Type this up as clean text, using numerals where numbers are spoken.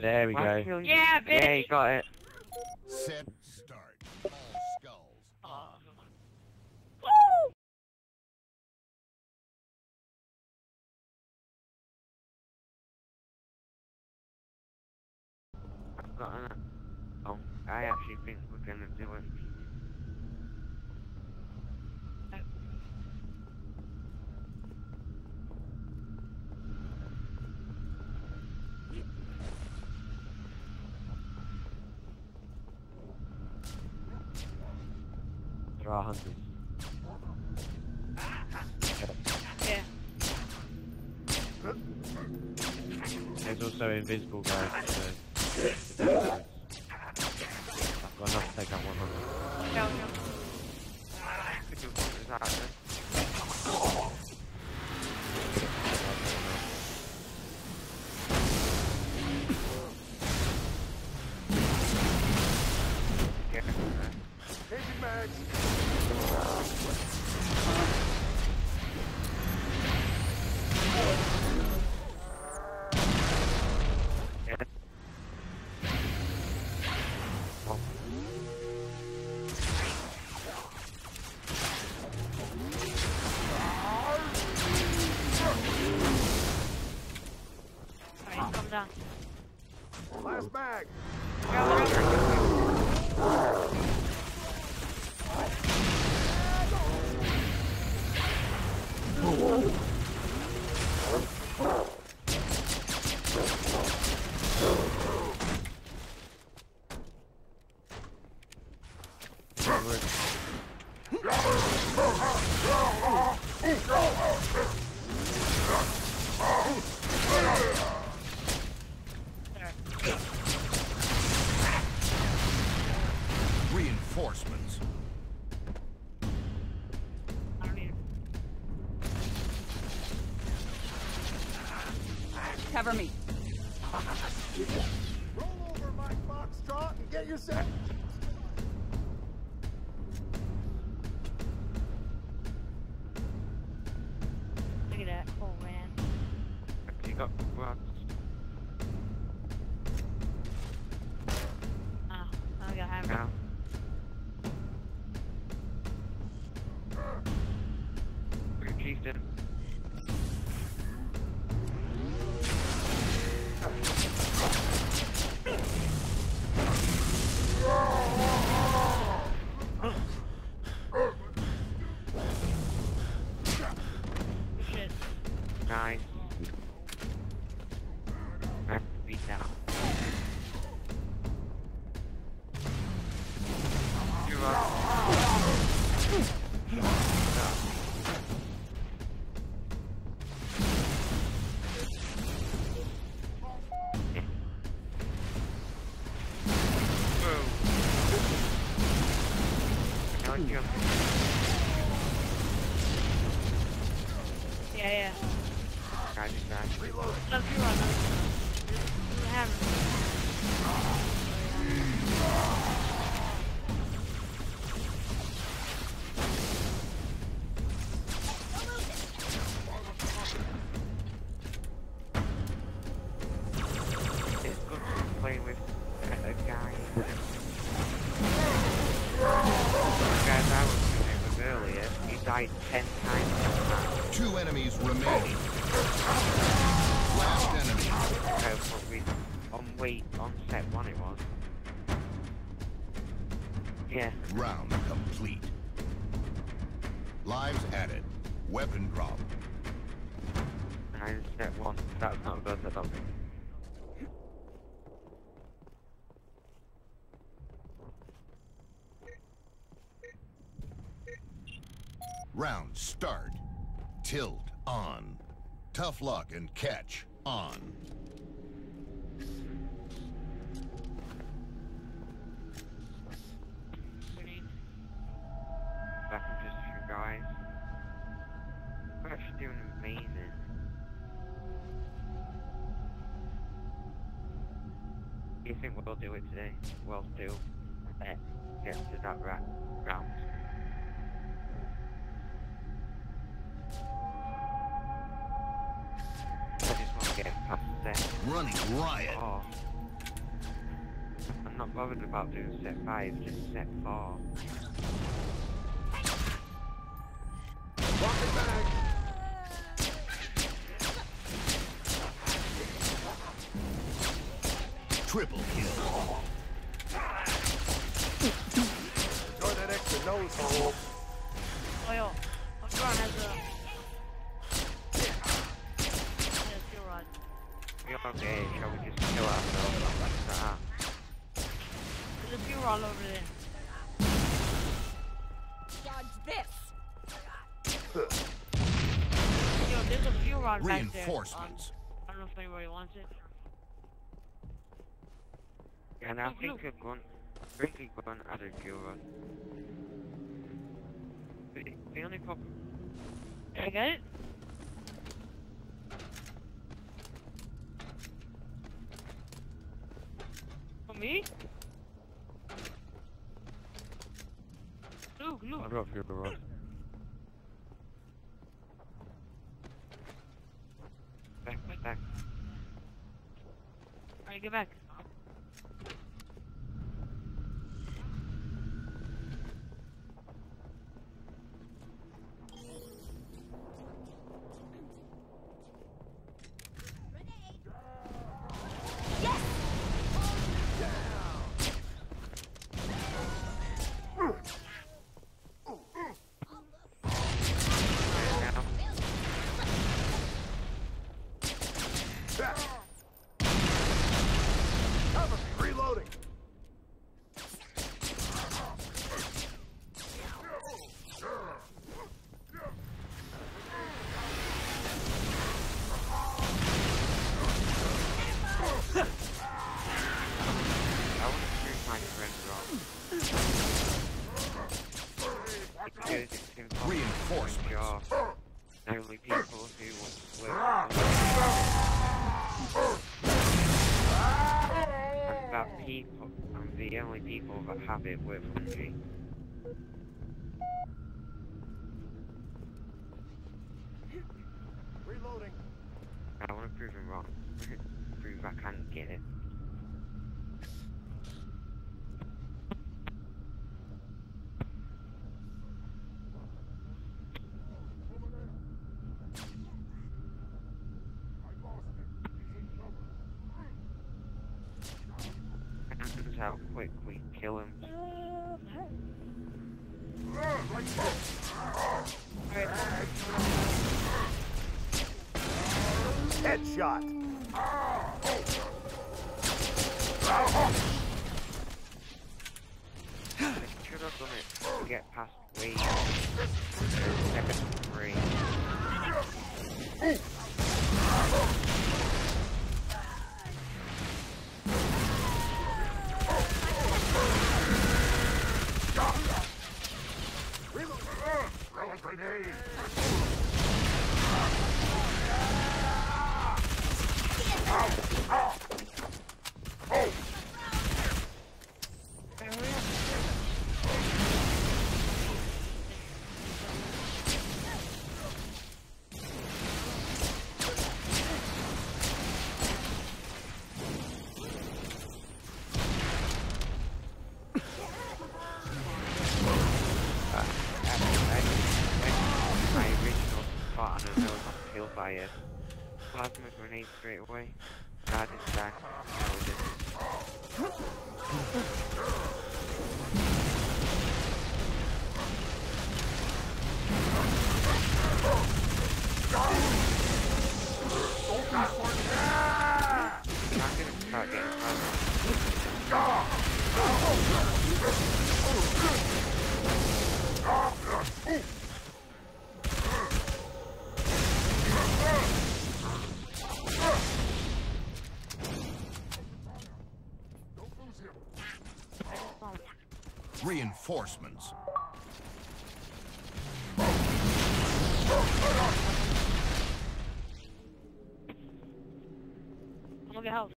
There we go. Yeah, bitch! Yeah, you got it. Set, start. All skulls on. Woo! I've got an... Oh, I actually think we're gonna do it. There are hundreds. Yeah. There's also invisible guys to deal with. I've got enough to take out 100. No, no. Down. Last bag. Reinforcements. I don't need it. Cover me. Roll over, my Foxtrot, and get yourself. Look at that. Oh, man. You got rocks. Nice. I have to beat down. You're up. Yeah, yeah. I just died. Reload. Look, you're on us. You have it. It's good to play with a guy. Guys, I was doing it earlier. He died 10 times. 2 enemies remaining. Last enemy. Okay, well, on set 1 it was. Yeah. Round complete. Lives added. Weapon drop. And set 1. That's not good, I don't think. Round start. Tilt on. Tough luck and catch on. Back from just a few guys. We're actually doing amazing. Do you think we'll do it today? We'll do. Let's get to that round. Running riot. Oh. not bothered about doing step 5, just step 4. Rocket bag! Triple kill. Enjoy that extra nose hole. Oh yo, I'm trying as a... Yeah, you're right. You're okay, shall we just kill ourselves like that? There's a few all over there. Dodge this! Yo, there's a few rod back there. I don't know if anybody wants it. And I think a gun, at a girl. The only problem. Did I get it? For me? Look, look. I don't feel the wrong. Back, back. Alright, get back. Have it with me. Reloading. I want to prove him wrong. Prove I can get it. How quick we kill him. Headshot. I should have done it to get past way. Step 3. Plasma grenade straight away. God is back. Reinforcements. Look at how